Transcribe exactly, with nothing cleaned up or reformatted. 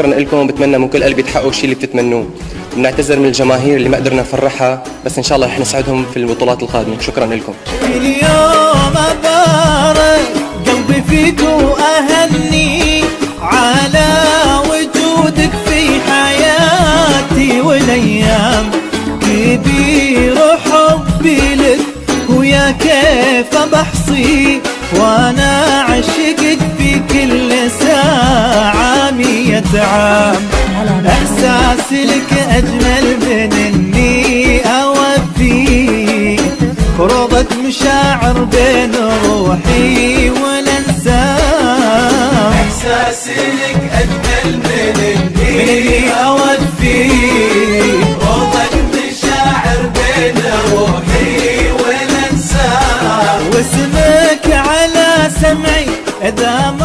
شكرا لكم، بتمنى من كل قلبي تحققوا الشيء اللي بتتمنوه، وبنعتذر من الجماهير اللي ما قدرنا نفرحها، بس ان شاء الله رح نسعدهم في البطولات القادمه. شكرا لكم. اليوم ابارك قلبي فيك واهني على وجودك في حياتي، والايام كبير حبي لك ويا كيف بحصي، وانا عشقك في كل ساعة مية عام. احساس لك اجمل من اني اوديك، ربط مشاعر بين روحي ولا انساك. احساس لك اجمل من اني اوديك، ربط مشاعر بين روحي ولا انساك. واسمك على سمعي إذا